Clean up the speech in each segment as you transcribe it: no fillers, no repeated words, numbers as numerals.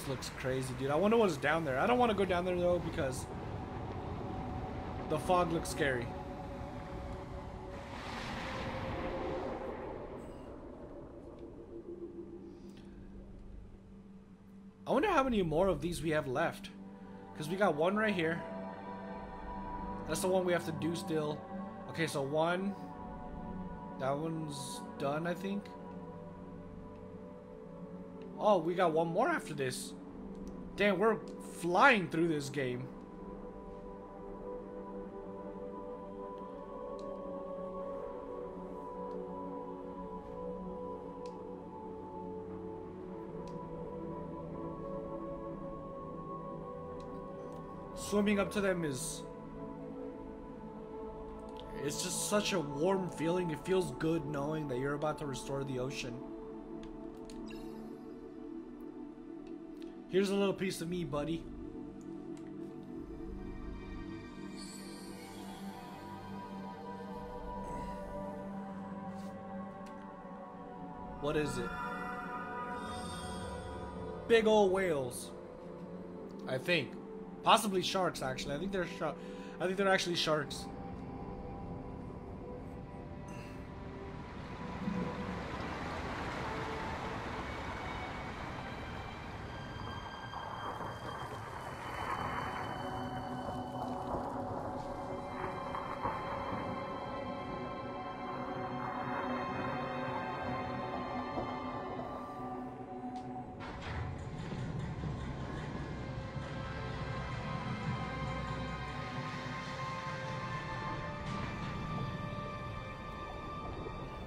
just looks crazy, dude. I wonder what's down there. I don't want to go down there, though, because the fog looks scary. I wonder how many more of these we have left. Because we got one right here. That's the one we have to do still. Okay, so one. That one's done, I think. Oh, we got one more after this. Damn, we're flying through this game. Swimming up to them is... it's just such a warm feeling. It feels good knowing that you're about to restore the ocean. Here's a little piece of me, buddy. What is it? Big old whales. I think. Possibly sharks, actually. I think they're actually sharks.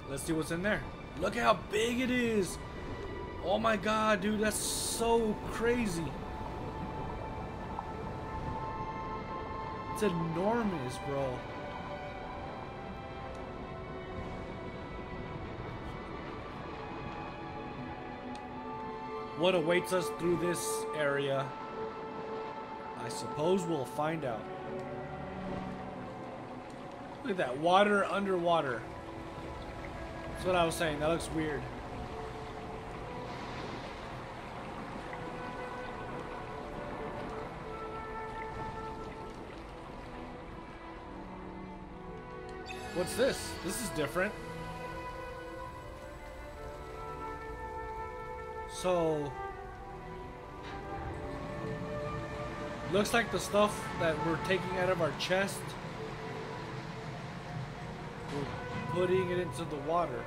Let's see what's in there. Look at how big it is. Oh my god, dude, that's so crazy. It's enormous, bro. What awaits us through this area? I suppose we'll find out. Look at that, water underwater. That's what I was saying, that looks weird. What's this? This is different. So... looks like the stuff that we're taking out of our chest, putting it into the water.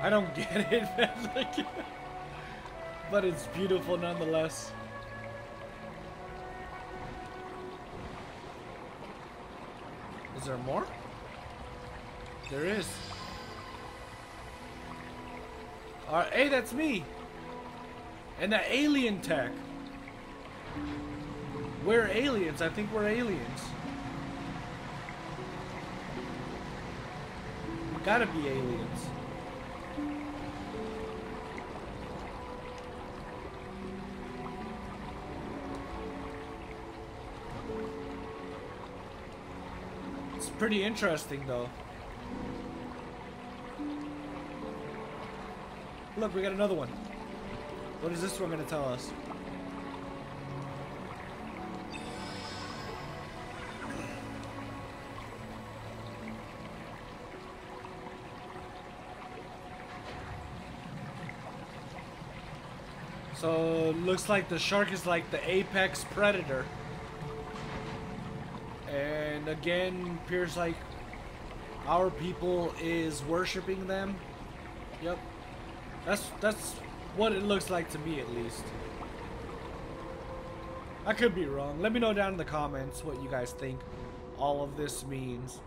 I don't get it, man. Like, but it's beautiful nonetheless. Is there more? There is. Alright, hey, that's me. And the alien tech. We're aliens. I think we're aliens. We gotta be aliens. It's pretty interesting, though. Look, we got another one. What is this one gonna tell us? So looks like the shark is like the apex predator, and again appears like our people is worshiping them. Yep, that's what it looks like to me, at least. I could be wrong. Let me know down in the comments what you guys think all of this means.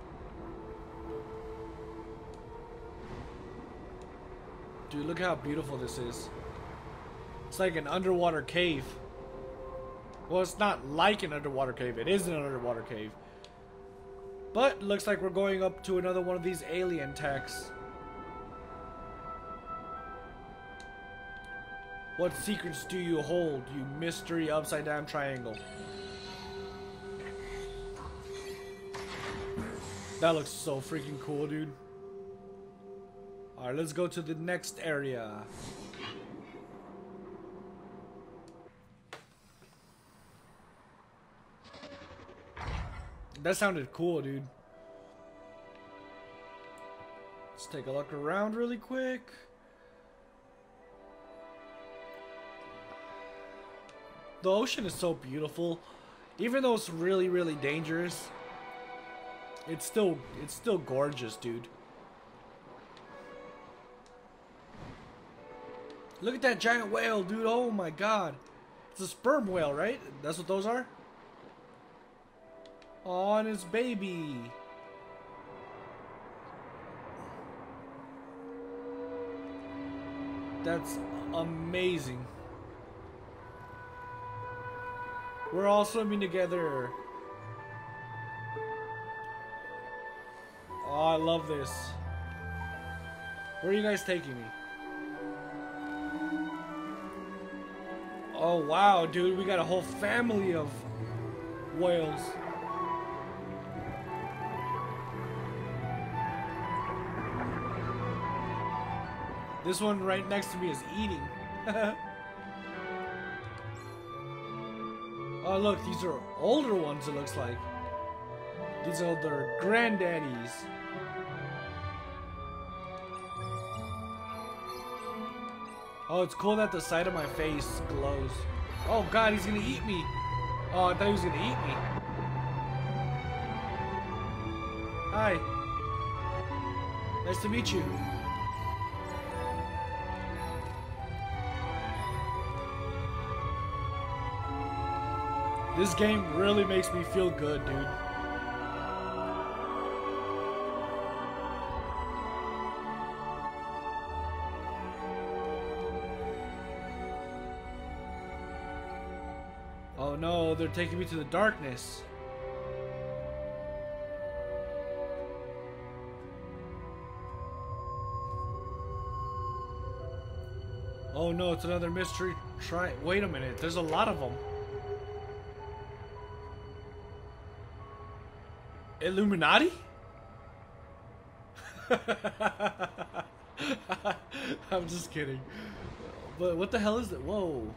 Dude, look how beautiful this is. It's like an underwater cave. Well, it's not like an underwater cave. It is an underwater cave. But looks like we're going up to another one of these alien techs. What secrets do you hold, you mystery upside down triangle? That looks so freaking cool, dude. Alright, let's go to the next area. That sounded cool, dude. Let's take a look around really quick. The ocean is so beautiful. Even though it's really, really dangerous, it's still gorgeous, dude. Look at that giant whale, dude. Oh my god. It's a sperm whale, right? That's what those are? Oh, and it's baby. That's amazing. We're all swimming together. Oh, I love this. Where are you guys taking me? Oh wow, dude, we got a whole family of whales. This one right next to me is eating. Oh look, these are older ones, it looks like. These are their granddaddies. Oh, it's cool that the side of my face glows. Oh god, he's gonna eat me. Oh, I thought he was gonna eat me. Hi. Nice to meet you. This game really makes me feel good, dude. Oh no, they're taking me to the darkness. Oh no, it's another mystery. Wait a minute, there's a lot of them. Illuminati? I'm just kidding. But what the hell is it? Whoa.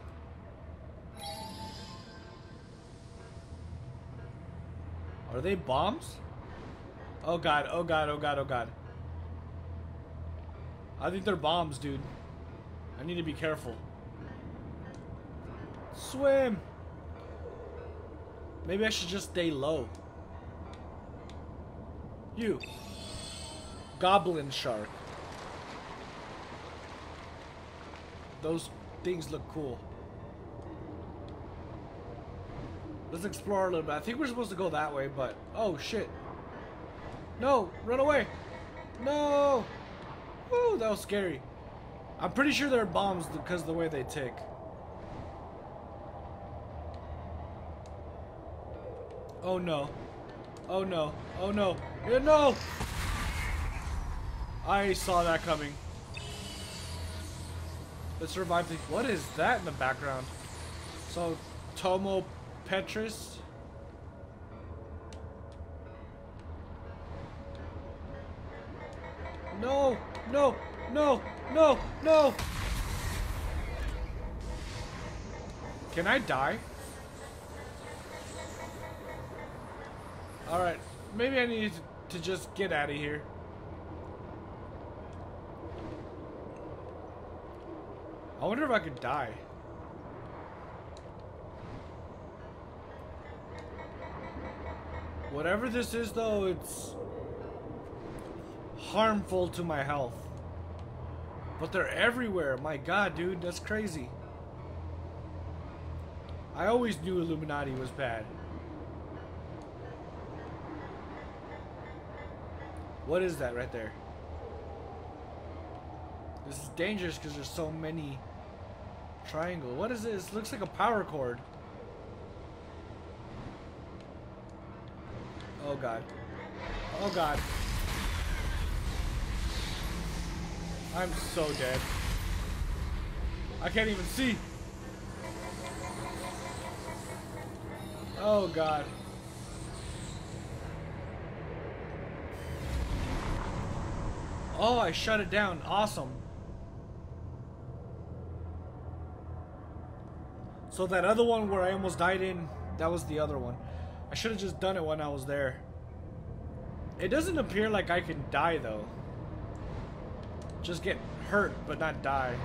Are they bombs? Oh god, oh god, oh god, oh god. I think they're bombs, dude. I need to be careful. Swim! Maybe I should just stay low. You. Goblin shark. Those things look cool. Let's explore a little bit. I think we're supposed to go that way, but... Oh, shit. No! Run away! No! Ooh, that was scary. I'm pretty sure they're bombs because of the way they tick. Oh, no. Oh, no. Oh, no. Yeah, no! I saw that coming. Let's revive the... What is that in the background? So, Tomo... Petrus. No, no, no, no, no. Can I die? Alright, maybe I need to just get out of here. I wonder if I could die. Whatever this is, though, it's harmful to my health. But they're everywhere. My god, dude, that's crazy. I always knew Illuminati was bad. What is that right there? This is dangerous because there's so many triangles. What is this? It looks like a power cord. Oh god. Oh god. I'm so dead. I can't even see. Oh god. Oh, I shut it down. Awesome. So that other one where I almost died in, that was the other one. I should have just done it when I was there. It doesn't appear like I can die though. Just get hurt, but not die.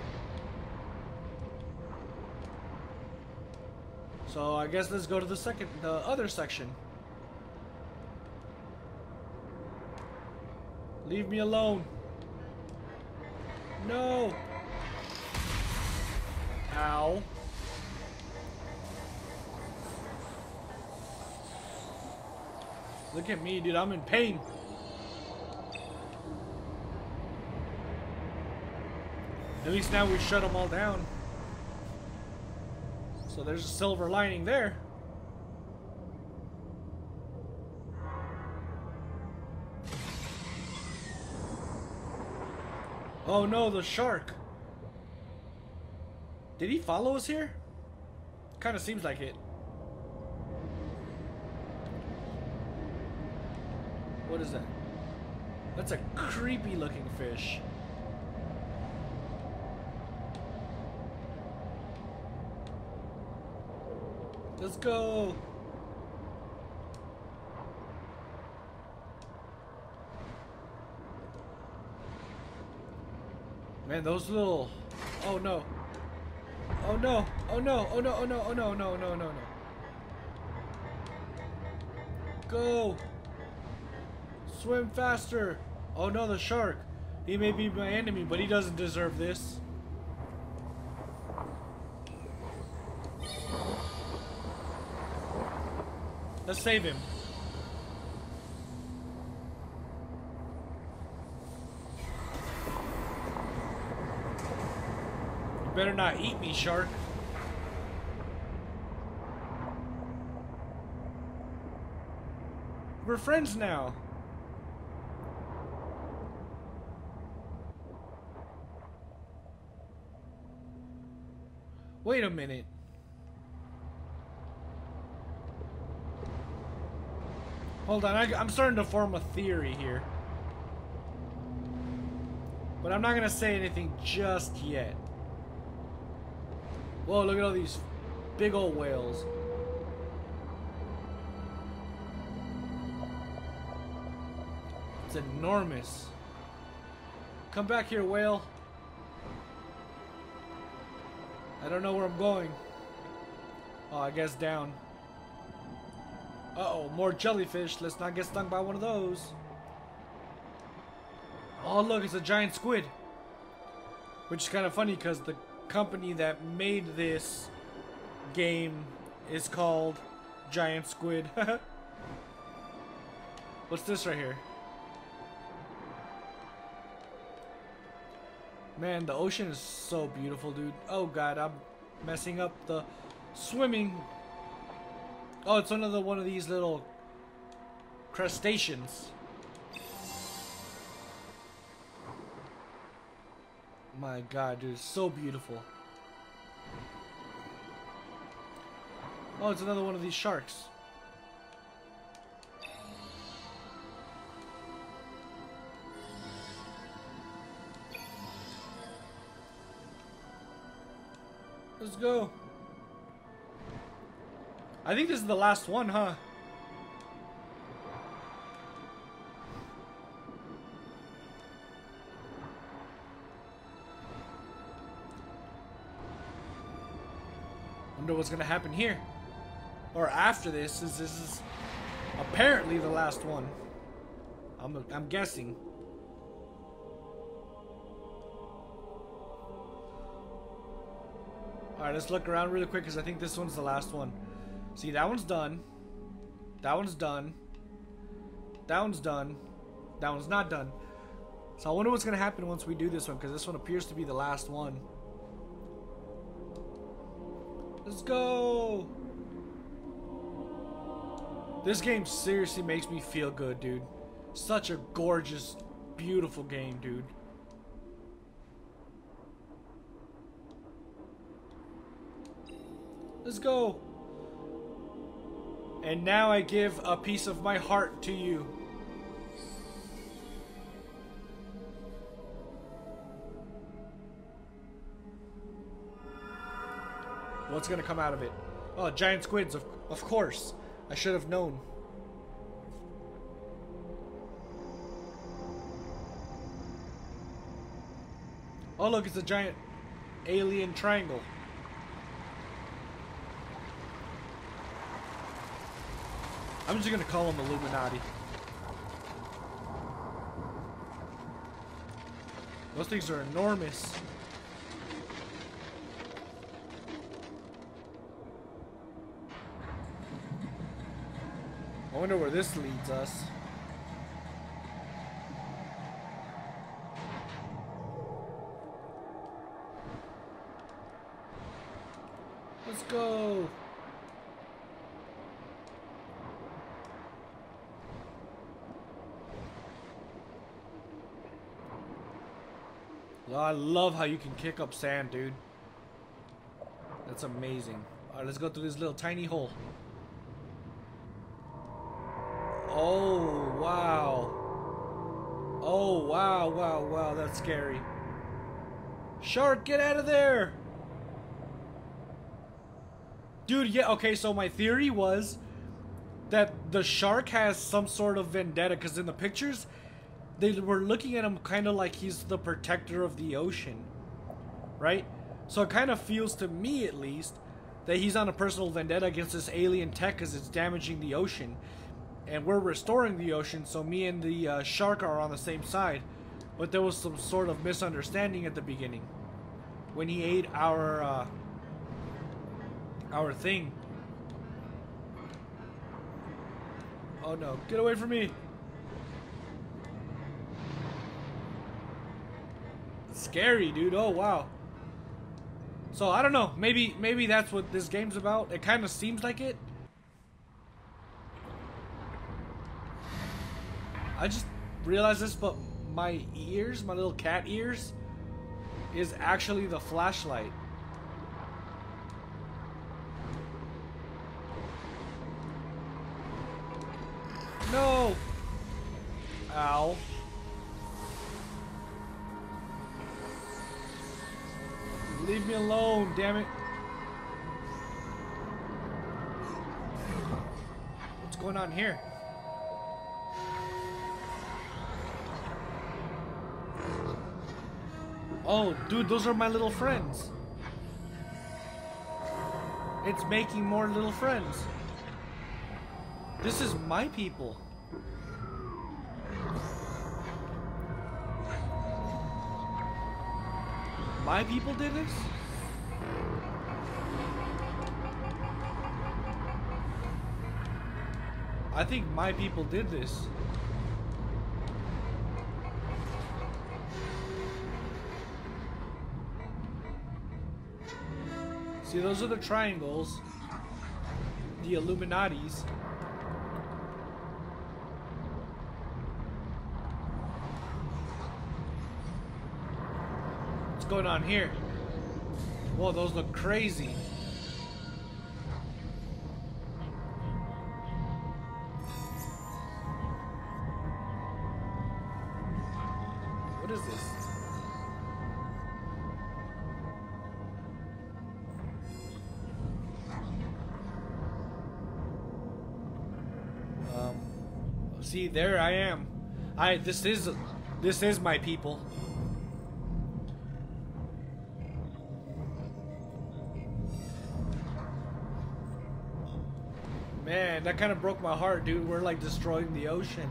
So I guess let's go to the other section. Leave me alone. No. Ow. Look at me, dude. I'm in pain. At least now we shut them all down. So there's a silver lining there. Oh no, the shark. Did he follow us here? Kind of seems like it. What is that? That's a creepy looking fish. Let's go. Man, those little... Oh no. Oh no. Oh no. Oh no. Oh no. Oh no. No. No. No. No. Go. Swim faster. Oh no, the shark. He may be my enemy, but he doesn't deserve this. Let's save him. You better not eat me, shark. We're friends now. Wait a minute. Hold on, I'm starting to form a theory here. But I'm not going to say anything just yet. Whoa, look at all these big old whales. It's enormous. Come back here, whale. I don't know where I'm going. Oh, I guess down. Uh-oh, more jellyfish. Let's not get stung by one of those. Oh, look, it's a giant squid. Which is kind of funny because the company that made this game is called Giant Squid. What's this right here? Man, the ocean is so beautiful, dude. Oh, God, I'm messing up the swimming. Oh, it's another one of these little crustaceans. My God, dude, it's so beautiful. Oh, it's another one of these sharks. Let's go. I think this is the last one, huh? Wonder what's gonna happen here. Or after this, since this is apparently the last one. I'm guessing. Alright, let's look around really quick because I think this one's the last one. See, that one's done. That one's done. That one's done. That one's not done. So I wonder what's going to happen once we do this one, because this one appears to be the last one. Let's go! This game seriously makes me feel good, dude. Such a gorgeous, beautiful game, dude. Let's go! And now I give a piece of my heart to you. What's gonna come out of it? Oh, giant squids, of course. I should have known. Oh look, it's a giant alien triangle. I'm just gonna call him Illuminati. Those things are enormous. I wonder where this leads us. Let's go. I love how you can kick up sand, dude. That's amazing. All right, let's go through this little tiny hole. Oh, wow. Oh, wow, wow, wow. That's scary. Shark, get out of there. Dude, yeah, okay, so my theory was that the shark has some sort of vendetta, because in the pictures, they were looking at him kind of like he's the protector of the ocean, right? So it kind of feels, to me at least, that he's on a personal vendetta against this alien tech because it's damaging the ocean. And we're restoring the ocean, so me and the shark are on the same side. But there was some sort of misunderstanding at the beginning when he ate our thing. Oh no, get away from me. Scary, dude. Oh wow. So I don't know, maybe that's what this game's about. It kind of seems like it. I just realized this, but my ears, my little cat ears, is actually the flashlight. No. Ow. Leave me alone, damn it. What's going on here? Oh, dude, those are my little friends. It's making more little friends. This is my people. My people did this? I think my people did this. See, those are the triangles, the Illuminatis. Going on here? Whoa, those look crazy. What is this? See, there I am. This is my people. Man, that kind of broke my heart, dude. We're like destroying the ocean.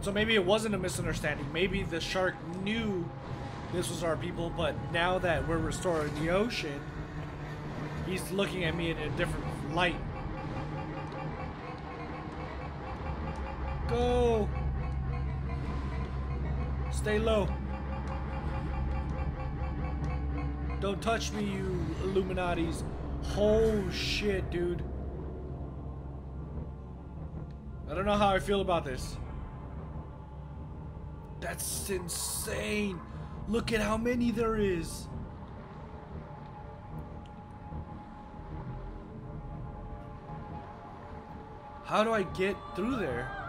So maybe it wasn't a misunderstanding. Maybe the shark knew this was our people, but now that we're restoring the ocean, he's looking at me in a different light. Go! Stay low. Don't touch me, you Illuminatis. Oh shit, dude. I don't know how I feel about this. That's insane. Look at how many there is. How do I get through there?